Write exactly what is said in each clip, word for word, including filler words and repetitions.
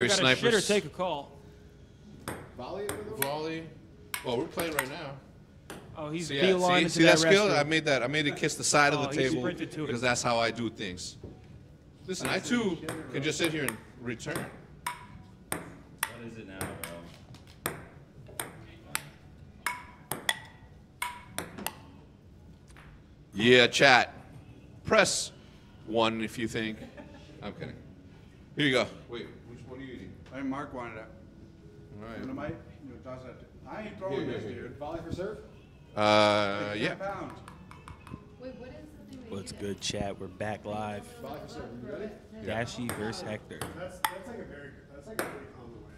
Got a snipers. Shitter, take a call. Volley? Volley. Well, we're playing right now. Oh, he's so, yeah. beeline into See that, that skill? I made that. I made it kiss the side oh, of the table because that's how I do things. Listen, I too can just sit here and return. What is it now, bro? Yeah, chat. Press one if you think. I'm kidding. Here you go. Wait. What are you eating? I mean, Mark wanted it. All right. You know, you know, toss that. I ain't throwing yeah, this, yeah, yeah. dude. Volley for serve? Uh, yeah. Pound. Wait, what is the thing? What's well, good, chat? We're back live. Volley for serve. You ready? Yeah. Dashy versus Hector. That's, that's like a very good. That's like a pretty common way.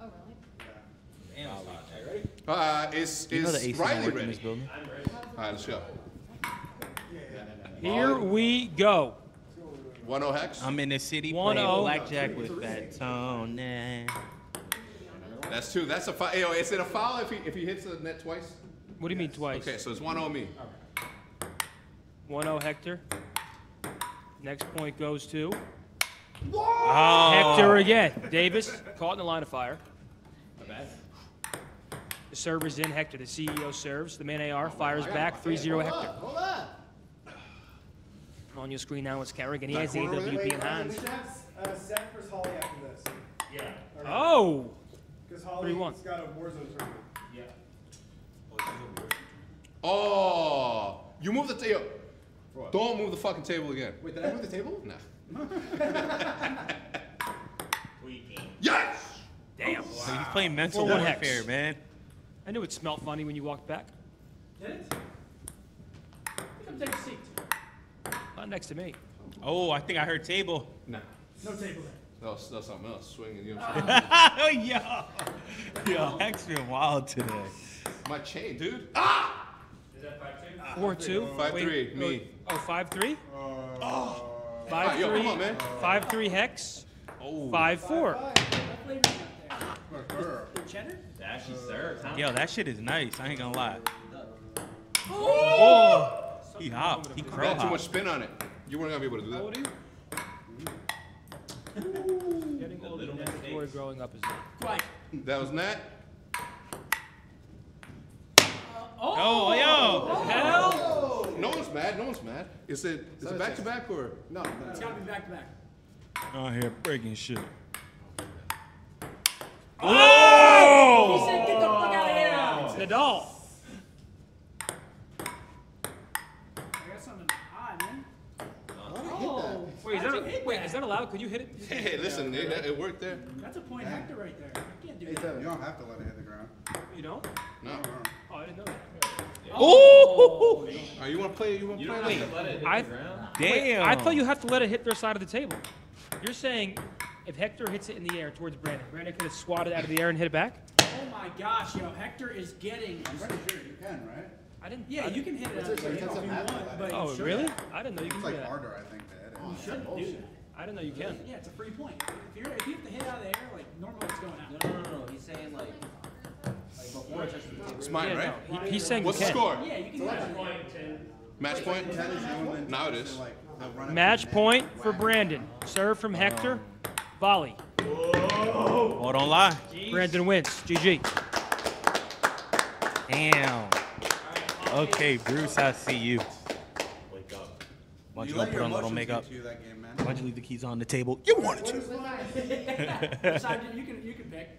Oh, really? Yeah. Damn, oh, are you ready? Uh, is you know is Riley ready? This building? I'm ready. All right, let's go. Yeah, yeah, yeah. Here Volley. we go. one oh Hex? I'm in the city playing blackjack with that Tony. That's two. That's a foul. Hey, is it a foul if he, if he hits the net twice? What do you yes. mean twice? Okay, so it's one oh me. one oh Hector. Next point goes to... Whoa! Oh. Hector again. Davis caught in the line of fire. My bad. The server's in. Hector, the C E O serves. The man A R fires oh, back. three zero Hector. Up, hold up. On your screen now is Kerrigan. He has the A W P in hand. We should have uh, Seth versus Holly after this. Yeah. Right. Oh! Because Holly's got a Warzone tournament. Yeah. Oh! You move the table. Don't move the fucking table again. Wait, did I move the table? Nah. Yes! Damn. Wow. So you playing mental Four warfare, hex. man. I knew it smelled funny when you walked back. Did it? Come take a seat. Not next to me. Oh, I think I heard table. Nah. No table there. No, no something else. Swinging. You know what I'm saying? Yo. Yo, Hex been wild today. My chain, dude. Ah! Is that five two? four two. five three, me. Oh, five three? Oh. five three, yo, come on, man. five three Hex. Oh. five four. Cheddar? Dashy serves, huh? Yo, that shit is nice. I ain't gonna lie. Oh! Oh. He hopped. He crow hopped. Too much spin on it. You weren't gonna be able to do that. How old are you? Getting older than that boy growing up is quite. That was Nat. Uh, oh, oh, yo! Oh. Hell! No one's mad. No one's mad. Is it? Is it back to back or no? no it's gotta be back to back. Out here breaking shit. Oh! oh. He said, "Get the fuck out of here!" It's Nadal. Wait, is that, a, wait that. is that allowed? Could you hit it? Hey, listen, yeah, it, right. it worked there. That's a point yeah. Hector right there. You can't do that. You don't have to let it hit the ground. You don't? No. no. Oh, I didn't know that. Yeah. Oh! oh right, you want to play it? You want to play it? Let it hit I, the ground? Damn. Wait, I thought you have to let it hit their side of the table. You're saying if Hector hits it in the air towards Brandon, Brandon could have swatted it out of the air and hit it back? Oh my gosh, yo. Hector is getting. I'm pretty sure you can, right? I didn't. Yeah, I you didn't, can hit it. Like, you want, but oh, really? That. I didn't know you could do that. It's like harder, I think. You shouldn't do that. I didn't know you can. Yeah, it's a free point. If, you're, if you have to hit out of the air, like, normally it's going out. No, no, no, no. He's saying, like, like before it touches the table. It's mine, right? Yeah, no. he, he's saying What's can. the score? Yeah, you can match so point. Match point? point? Now it is. Match point for Brandon. Serve from Hector. Um, Volley. Whoa. Oh, don't lie. Jeez. Brandon wins. G G. Damn. Okay, Bruce, I see you. Why don't you, you go put on a little makeup? You that game, man. Why don't you leave the keys on the table? You wanted to. You can pick.